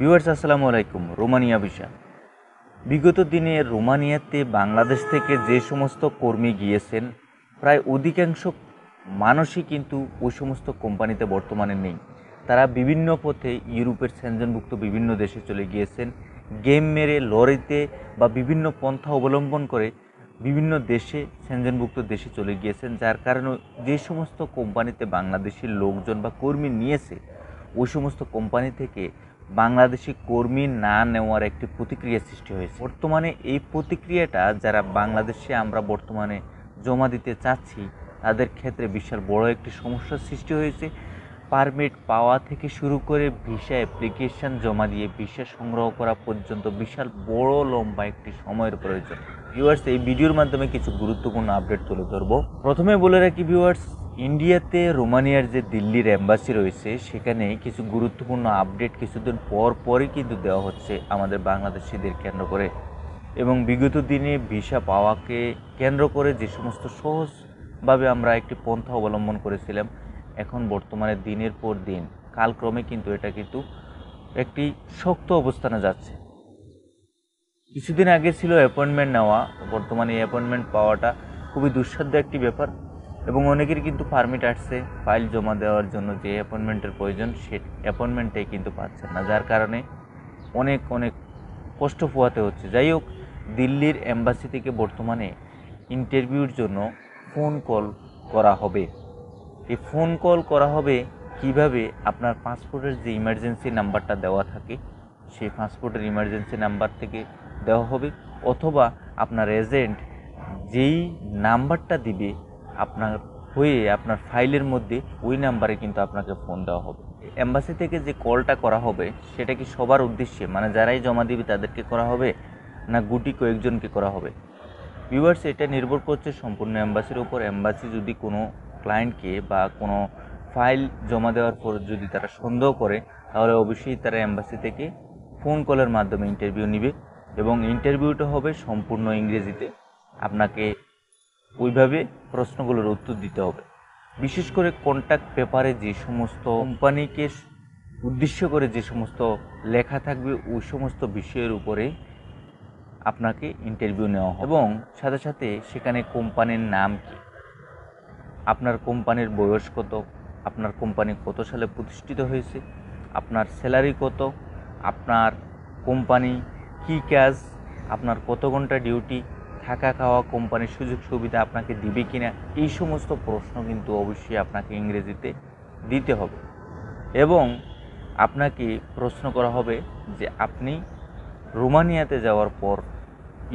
Viewers আসসালামু আলাইকুম। Romania visa. বিগত দিনে রোমানিয়াতে বাংলাদেশ থেকে যে সমস্ত কর্মী গিয়েছেন প্রায় অধিকাংশ মানুষই কিন্তু ওই সমস্ত কোম্পানিতে বর্তমানে নেই। তারা বিভিন্ন পথে ইউরোপের সেনজনভুক্ত বিভিন্ন দেশে চলে গিয়েছেন, গেম মেরে লরিতে বা বিভিন্ন পন্থা অবলম্বন করে বিভিন্ন দেশে সেনজনভুক্ত দেশে চলে গিয়েছেন, যার কারণে যে সমস্ত কোম্পানিতে বাংলাদেশি লোকজন বা কর্মী নিয়েছে ওই সমস্ত কোম্পানি থেকে বাংলাদেশি কর্মী না নেওয়ার একটি প্রতিক্রিয়া সৃষ্টি হয়েছে। বর্তমানে এই প্রতিক্রিয়াটা যারা বাংলাদেশে আমরা বর্তমানে জমা দিতে চাচ্ছি তাদের ক্ষেত্রে বিশাল বড় একটি সমস্যার সৃষ্টি হয়েছে। পারমিট পাওয়া থেকে শুরু করে ভিসা অ্যাপ্লিকেশান জমা দিয়ে ভিসা সংগ্রহ করা পর্যন্ত বিশাল বড় লম্বা একটি সময়ের প্রয়োজন। ভিউয়ার্স, এই ভিডিওর মাধ্যমে কিছু গুরুত্বপূর্ণ আপডেট তুলে ধরব। প্রথমে বলে রাখি ভিউয়ার্স, ইন্ডিয়াতে রোমানিয়ার যে দিল্লির অ্যাম্বাসি রয়েছে সেখানে কিছু গুরুত্বপূর্ণ আপডেট কিছুদিন পর পরই কিন্তু দেওয়া হচ্ছে আমাদের বাংলাদেশিদের কেন্দ্র করে, এবং বিগত দিনে ভিসা পাওয়াকে কেন্দ্র করে যে সমস্ত সহজভাবে আমরা একটি পন্থা অবলম্বন করেছিলাম এখন বর্তমানে দিনের পর দিন কালক্রমে কিন্তু এটা কিন্তু একটি শক্ত অবস্থানে যাচ্ছে। কিছুদিন আগে ছিল অ্যাপয়েন্টমেন্ট নেওয়া, বর্তমানে অ্যাপয়েন্টমেন্ট পাওয়াটা খুবই দুঃসাধ্য একটি ব্যাপার, এবং অনেকের কিন্তু পারমিট আসছে ফাইল জমা দেওয়ার জন্য যে অ্যাপয়েন্টমেন্টের প্রয়োজন সে অ্যাপয়েন্টমেন্টটাই কিন্তু পাচ্ছেন না, যার কারণে অনেক অনেক কষ্ট পোহাতে হচ্ছে। যাই হোক, দিল্লির অ্যাম্বাসি থেকে বর্তমানে ইন্টারভিউর জন্য ফোন কল করা হবে। এই ফোন কল করা হবে কিভাবে? আপনার পাসপোর্টের যে ইমার্জেন্সি নাম্বারটা দেওয়া থাকে সেই পাসপোর্টের ইমার্জেন্সি নাম্বার থেকে দেওয়া হবে, অথবা আপনার এজেন্ট যেই নাম্বারটা দিবে আপনার হয়ে আপনার ফাইলের মধ্যে ওই নাম্বারে কিন্তু আপনাকে ফোন দেওয়া হবে। অ্যাম্বাসি থেকে যে কলটা করা হবে সেটা কি সবার উদ্দেশ্যে, মানে যারাই জমা দিবে তাদেরকে করা হবে না গুটি কয়েকজনকে করা হবে? ভিউয়ার্স, এটা নির্ভর করছে সম্পূর্ণ অ্যাম্বাসির উপর। অ্যাম্বাসি যদি কোনো ক্লায়েন্টকে বা কোনো ফাইল জমা দেওয়ার পর যদি তারা সন্দেহ করে তাহলে অবশ্যই তারা অ্যাম্বাসি থেকে ফোন কলের মাধ্যমে ইন্টারভিউ নেবে, এবং ইন্টারভিউটা হবে সম্পূর্ণ ইংরেজিতে। আপনাকে ওইভাবে প্রশ্নগুলোর উত্তর দিতে হবে। বিশেষ করে কন্ট্রাক্ট পেপারে যে সমস্ত কোম্পানিকে উদ্দেশ্য করে যে সমস্ত লেখা থাকবে ওই সমস্ত বিষয়ের উপরে আপনাকে ইন্টারভিউ নেওয়া হবে, এবং সাথে সাথে সেখানে কোম্পানির নাম কি, আপনার কোম্পানির বয়স কত, আপনার কোম্পানি কত সালে প্রতিষ্ঠিত হয়েছে, আপনার স্যালারি কত, আপনার কোম্পানি কি কাজ, আপনার কত ঘন্টা ডিউটি, থাকা খাওয়া কোম্পানির সুযোগ সুবিধা আপনাকে দিবে কি না, এই সমস্ত প্রশ্ন কিন্তু অবশ্যই আপনাকে ইংরেজিতে দিতে হবে। এবং আপনাকে প্রশ্ন করা হবে যে আপনি রোমানিয়াতে যাওয়ার পর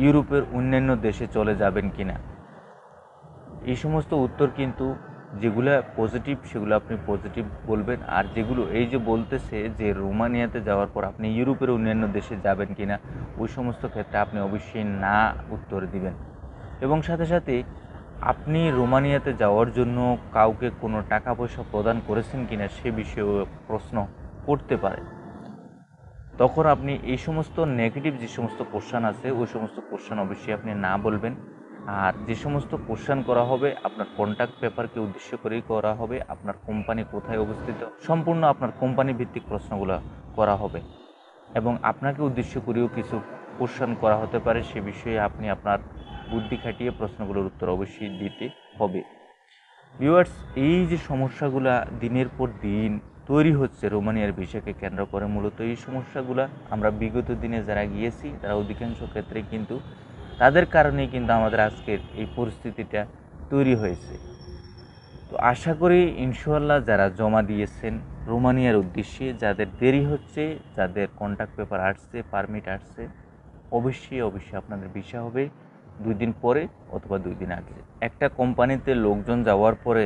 ইউরোপের অন্যান্য দেশে চলে যাবেন কি না। এই সমস্ত উত্তর কিন্তু যেগুলো পজিটিভ সেগুলো আপনি পজিটিভ বলবেন, আর যেগুলো এই যে বলতেছে যে রোমানিয়াতে যাওয়ার পর আপনি ইউরোপের অন্যান্য দেশে যাবেন কি না ওই সমস্ত ক্ষেত্রে আপনি অবশ্যই না উত্তর দিবেন। এবং সাথে সাথে আপনি রোমানিয়াতে যাওয়ার জন্য কাউকে কোনো টাকা পয়সা প্রদান করেছেন কি না সে বিষয়েও প্রশ্ন করতে পারে। তখন আপনি এই সমস্ত নেগেটিভ যে সমস্ত কোশ্চেন আছে ওই সমস্ত কোশ্চেন অবশ্যই আপনি না বলবেন। আর যে সমস্ত কোশ্চেন করা হবে আপনার কন্ট্রাক্ট পেপারকে উদ্দেশ্য করেই করা হবে, আপনার কোম্পানি কোথায় অবস্থিত, সম্পূর্ণ আপনার কোম্পানি ভিত্তিক প্রশ্নগুলো করা হবে, এবং আপনাকে উদ্দেশ্য করেও কিছু কোশ্চেন করা হতে পারে সে বিষয়ে আপনি আপনার বুদ্ধি খাটিয়ে প্রশ্নগুলোর উত্তর অবশ্যই দিতে হবে। ভিউয়ার্স, এই যে সমস্যাগুলো দিনের পর দিন তৈরি হচ্ছে রোমানিয়ার ভিসাকে কেন্দ্র করে, মূলত এই সমস্যাগুলো আমরা বিগত দিনে যারা গিয়েছি তারা অধিকাংশ ক্ষেত্রে কিন্তু তাদের কারণেই কিন্তু আমাদের আজকের এই পরিস্থিতিটা তৈরি হয়েছে। তো আশা করি ইনশাআল্লাহ যারা জমা দিয়েছেন রোমানিয়ার উদ্দেশ্যে, যাদের দেরি হচ্ছে, যাদের কন্ট্রাক্ট পেপার আসছে, পারমিট আসছে, অবশ্যই অবশ্যই আপনাদের ভিসা হবে 2 দিন পরে অথবা 2 দিন আগে। একটা কোম্পানিতে লোকজন যাওয়ার পরে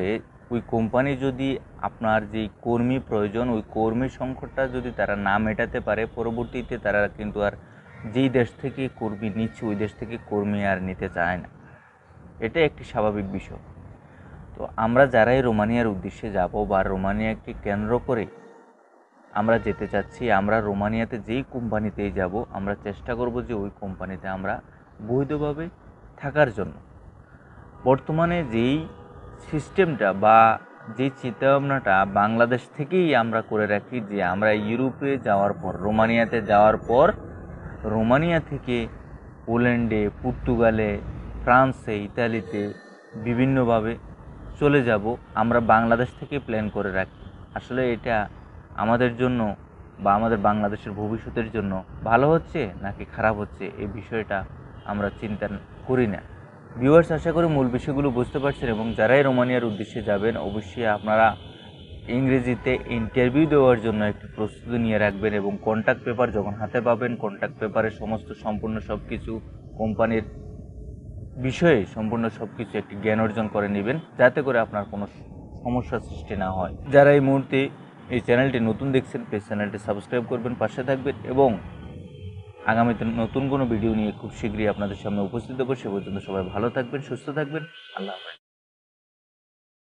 ওই কোম্পানি যদি আপনার যেই কর্মী প্রয়োজন ওই কর্মী সংকটটা যদি তারা না মেটাতে পারে পরবর্তীতে তারা কিন্তু আর যেই দেশ থেকে কর্মী নিচ্ছে ওই দেশ থেকে কর্মী আর নিতে চায় না, এটা একটি স্বাভাবিক বিষয়। তো আমরা যারাই রোমানিয়ার উদ্দেশ্যে যাব বা রোমানিয়াকে কেন্দ্র করে আমরা যেতে চাচ্ছি, আমরা রোমানিয়াতে যেই কোম্পানিতেই যাব আমরা চেষ্টা করব যে ওই কোম্পানিতে আমরা বৈধভাবে থাকার জন্য। বর্তমানে যেই সিস্টেমটা বা যে চিন্তাভাবনাটা বাংলাদেশ থেকেই আমরা করে রাখি যে আমরা ইউরোপে যাওয়ার পর রোমানিয়াতে যাওয়ার পর রোমানিয়া থেকে পোল্যান্ডে পর্তুগালে ফ্রান্সে ইতালিতে বিভিন্নভাবে চলে যাব আমরা বাংলাদেশ থেকে প্ল্যান করে রাখি। আসলে এটা আমাদের জন্য বা আমাদের বাংলাদেশের ভবিষ্যতের জন্য ভালো হচ্ছে নাকি খারাপ হচ্ছে এই বিষয়টা আমরা চিন্তা করি না। ভিউয়ার্স, আশা করি মূল বিষয়গুলো বুঝতে পারছেন এবং যারাই রোমানিয়ার উদ্দেশ্যে যাবেন অবশ্যই আপনারা ইংরেজিতে ইন্টারভিউ দেওয়ার জন্য একটি প্রস্তুতি নিয়ে রাখবেন এবং কন্ট্যাক্ট পেপার যখন হাতে পাবেন কন্ট্যাক্ট পেপারে সমস্ত সম্পূর্ণ সব কিছু কোম্পানির বিষয়ে সম্পূর্ণ সব কিছু একটি জ্ঞান অর্জন করে নেবেন যাতে করে আপনার কোনো সমস্যার সৃষ্টি না হয়। যারা এই মুহূর্তে এই চ্যানেলটি নতুন দেখছেন এই চ্যানেলটি সাবস্ক্রাইব করবেন, পাশে থাকবেন এবং আগামীতে নতুন কোনো ভিডিও নিয়ে খুব শীঘ্রই আপনাদের সামনে উপস্থিত হব। সে পর্যন্ত সবাই ভালো থাকবেন, সুস্থ থাকবেন। আল্লাহ হাফেজ।